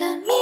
Kami